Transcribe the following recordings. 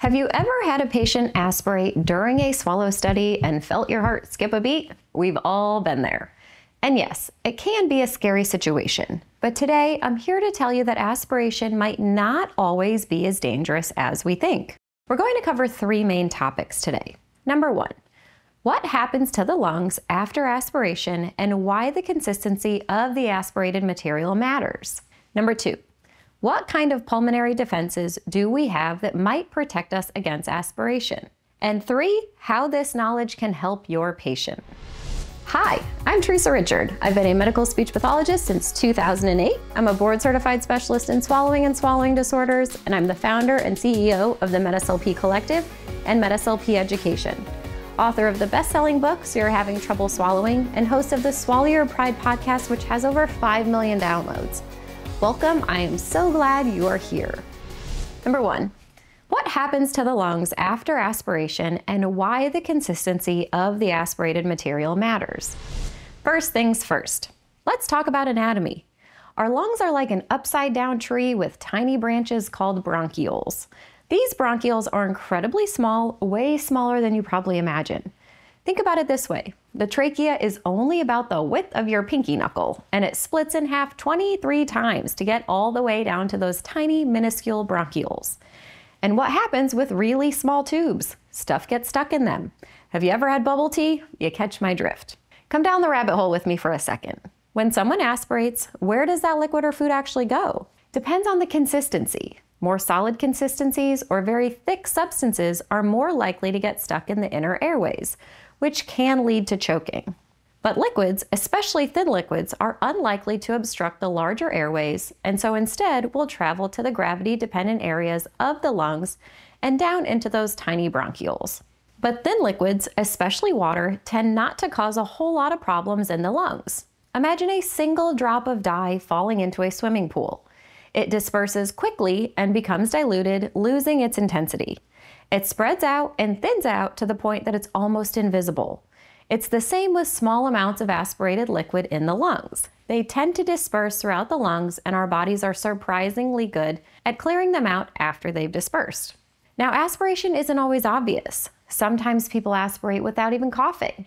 Have you ever had a patient aspirate during a swallow study and felt your heart skip a beat? We've all been there. And yes, it can be a scary situation, but today I'm here to tell you that aspiration might not always be as dangerous as we think. We're going to cover three main topics today. Number one, what happens to the lungs after aspiration and why the consistency of the aspirated material matters. Number two, what kind of pulmonary defenses do we have that might protect us against aspiration? And three, how this knowledge can help your patient. Hi, I'm Teresa Richard. I've been a medical speech pathologist since 2008. I'm a board-certified specialist in swallowing and swallowing disorders, and I'm the founder and CEO of the MedSLP Collective and MedSLP Education, author of the best-selling book, So You're Having Trouble Swallowing, and host of the Swallow Your Pride podcast, which has over 5 million downloads. Welcome, I am so glad you are here. Number one, what happens to the lungs after aspiration and why the consistency of the aspirated material matters. First things first, let's talk about anatomy. Our lungs are like an upside-down tree with tiny branches called bronchioles. These bronchioles are incredibly small, way smaller than you probably imagine. Think about it this way. The trachea is only about the width of your pinky knuckle, and it splits in half 23 times to get all the way down to those tiny, minuscule bronchioles. And what happens with really small tubes? Stuff gets stuck in them. Have you ever had bubble tea? You catch my drift. Come down the rabbit hole with me for a second. When someone aspirates, where does that liquid or food actually go? Depends on the consistency. More solid consistencies or very thick substances are more likely to get stuck in the inner airways, which can lead to choking. But liquids, especially thin liquids, are unlikely to obstruct the larger airways, and so instead will travel to the gravity-dependent areas of the lungs and down into those tiny bronchioles. But thin liquids, especially water, tend not to cause a whole lot of problems in the lungs. Imagine a single drop of dye falling into a swimming pool. It disperses quickly and becomes diluted, losing its intensity. It spreads out and thins out to the point that it's almost invisible. It's the same with small amounts of aspirated liquid in the lungs. They tend to disperse throughout the lungs, and our bodies are surprisingly good at clearing them out after they've dispersed. Now, aspiration isn't always obvious. Sometimes people aspirate without even coughing.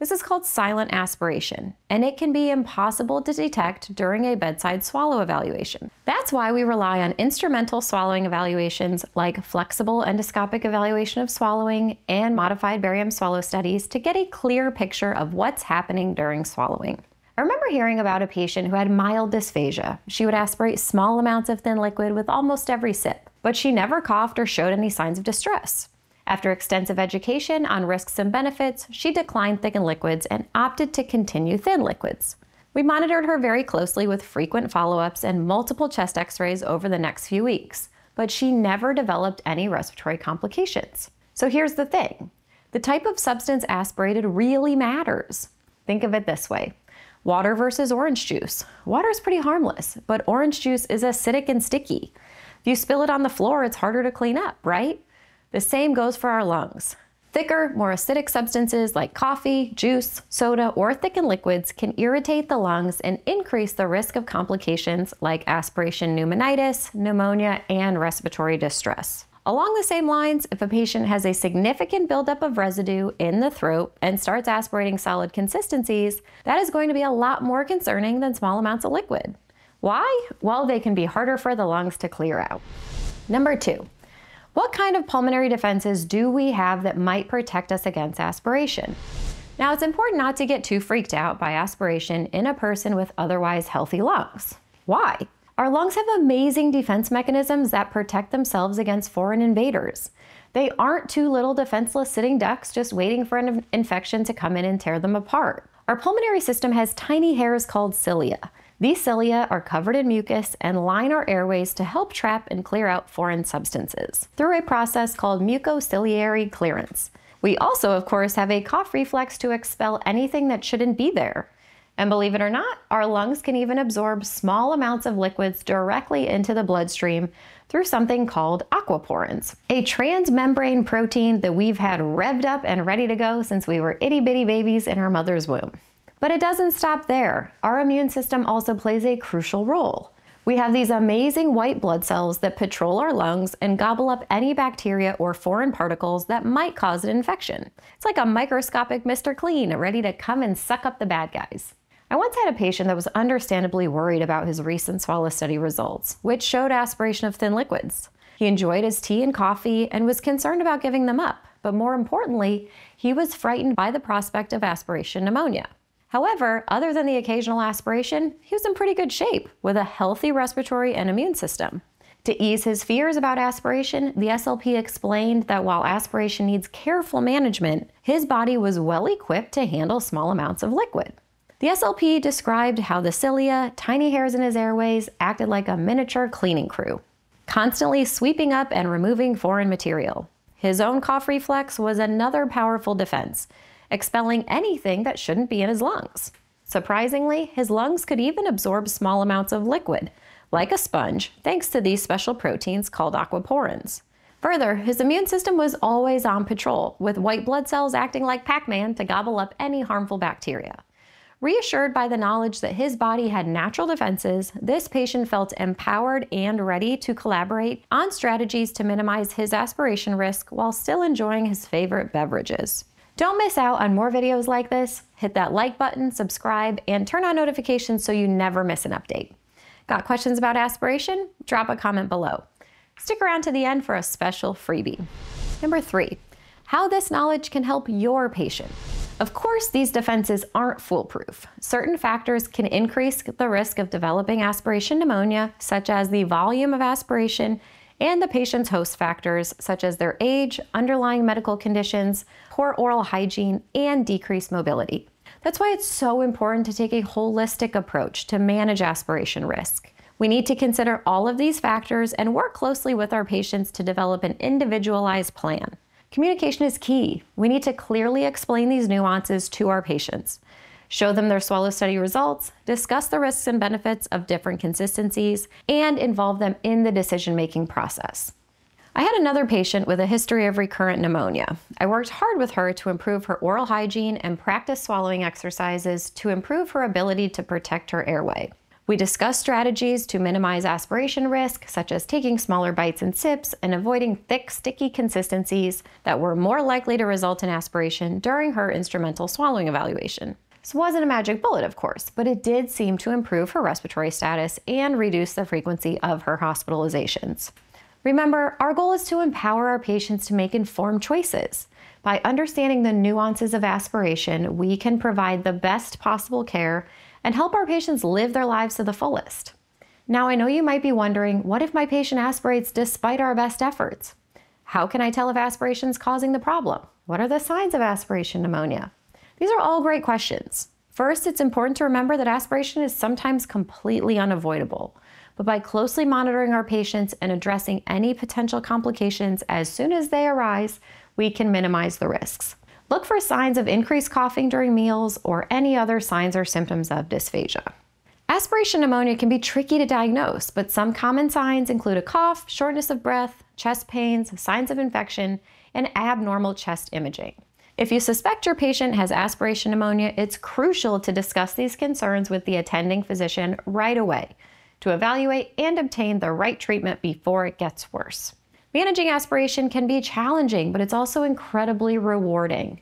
This is called silent aspiration, and it can be impossible to detect during a bedside swallow evaluation. That's why we rely on instrumental swallowing evaluations like flexible endoscopic evaluation of swallowing and modified barium swallow studies to get a clear picture of what's happening during swallowing. I remember hearing about a patient who had mild dysphagia. She would aspirate small amounts of thin liquid with almost every sip, but she never coughed or showed any signs of distress. After extensive education on risks and benefits, she declined thickened liquids and opted to continue thin liquids. We monitored her very closely with frequent follow-ups and multiple chest x-rays over the next few weeks, but she never developed any respiratory complications. So here's the thing. The type of substance aspirated really matters. Think of it this way. Water versus orange juice. Water is pretty harmless, but orange juice is acidic and sticky. If you spill it on the floor, it's harder to clean up, right? The same goes for our lungs. Thicker, more acidic substances like coffee, juice, soda, or thickened liquids can irritate the lungs and increase the risk of complications like aspiration pneumonitis, pneumonia, and respiratory distress. Along the same lines, if a patient has a significant buildup of residue in the throat and starts aspirating solid consistencies, that is going to be a lot more concerning than small amounts of liquid. Why? Well, they can be harder for the lungs to clear out. Number two. What kind of pulmonary defenses do we have that might protect us against aspiration? Now, it's important not to get too freaked out by aspiration in a person with otherwise healthy lungs. Why? Our lungs have amazing defense mechanisms that protect themselves against foreign invaders. They aren't two little defenseless sitting ducks just waiting for an infection to come in and tear them apart. Our pulmonary system has tiny hairs called cilia. These cilia are covered in mucus and line our airways to help trap and clear out foreign substances through a process called mucociliary clearance. We also, of course, have a cough reflex to expel anything that shouldn't be there. And believe it or not, our lungs can even absorb small amounts of liquids directly into the bloodstream through something called aquaporins, a transmembrane protein that we've had revved up and ready to go since we were itty-bitty babies in our mother's womb. But it doesn't stop there. Our immune system also plays a crucial role. We have these amazing white blood cells that patrol our lungs and gobble up any bacteria or foreign particles that might cause an infection. It's like a microscopic Mr. Clean ready to come and suck up the bad guys. I once had a patient that was understandably worried about his recent swallow study results, which showed aspiration of thin liquids. He enjoyed his tea and coffee and was concerned about giving them up, but more importantly, he was frightened by the prospect of aspiration pneumonia. However, other than the occasional aspiration, he was in pretty good shape with a healthy respiratory and immune system. To ease his fears about aspiration, the SLP explained that while aspiration needs careful management, his body was well equipped to handle small amounts of liquid. The SLP described how the cilia, tiny hairs in his airways, acted like a miniature cleaning crew, constantly sweeping up and removing foreign material. His own cough reflex was another powerful defense, expelling anything that shouldn't be in his lungs. Surprisingly, his lungs could even absorb small amounts of liquid, like a sponge, thanks to these special proteins called aquaporins. Further, his immune system was always on patrol, with white blood cells acting like Pac-Man to gobble up any harmful bacteria. Reassured by the knowledge that his body had natural defenses, this patient felt empowered and ready to collaborate on strategies to minimize his aspiration risk while still enjoying his favorite beverages. Don't miss out on more videos like this. Hit that like button, subscribe, and turn on notifications so you never miss an update. Got questions about aspiration? Drop a comment below. Stick around to the end for a special freebie. Number 3, how this knowledge can help your patient. Of course, these defenses aren't foolproof. Certain factors can increase the risk of developing aspiration pneumonia, such as the volume of aspiration and the patient's host factors, such as their age, underlying medical conditions, poor oral hygiene, and decreased mobility. That's why it's so important to take a holistic approach to manage aspiration risk. We need to consider all of these factors and work closely with our patients to develop an individualized plan. Communication is key. We need to clearly explain these nuances to our patients, show them their swallow study results, discuss the risks and benefits of different consistencies, and involve them in the decision-making process. I had another patient with a history of recurrent pneumonia. I worked hard with her to improve her oral hygiene and practice swallowing exercises to improve her ability to protect her airway. We discussed strategies to minimize aspiration risk, such as taking smaller bites and sips and avoiding thick, sticky consistencies that were more likely to result in aspiration during her instrumental swallowing evaluation. This wasn't a magic bullet, of course, but it did seem to improve her respiratory status and reduce the frequency of her hospitalizations. Remember, our goal is to empower our patients to make informed choices. By understanding the nuances of aspiration, we can provide the best possible care and help our patients live their lives to the fullest. Now, I know you might be wondering, what if my patient aspirates despite our best efforts? How can I tell if aspiration is causing the problem? What are the signs of aspiration pneumonia? These are all great questions. First, it's important to remember that aspiration is sometimes completely unavoidable, but by closely monitoring our patients and addressing any potential complications as soon as they arise, we can minimize the risks. Look for signs of increased coughing during meals or any other signs or symptoms of dysphagia. Aspiration pneumonia can be tricky to diagnose, but some common signs include a cough, shortness of breath, chest pains, signs of infection, and abnormal chest imaging. If you suspect your patient has aspiration pneumonia, it's crucial to discuss these concerns with the attending physician right away to evaluate and obtain the right treatment before it gets worse. Managing aspiration can be challenging, but it's also incredibly rewarding.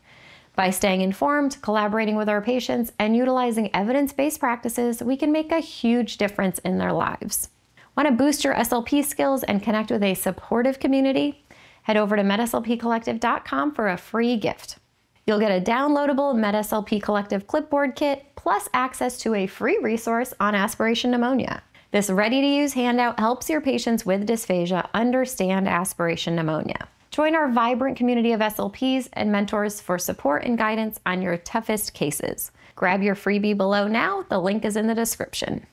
By staying informed, collaborating with our patients, and utilizing evidence-based practices, we can make a huge difference in their lives. Want to boost your SLP skills and connect with a supportive community? Head over to medslpcollective.com for a free gift. You'll get a downloadable MedSLP Collective clipboard kit, plus access to a free resource on aspiration pneumonia. This ready-to-use handout helps your patients with dysphagia understand aspiration pneumonia. Join our vibrant community of SLPs and mentors for support and guidance on your toughest cases. Grab your freebie below now. The link is in the description.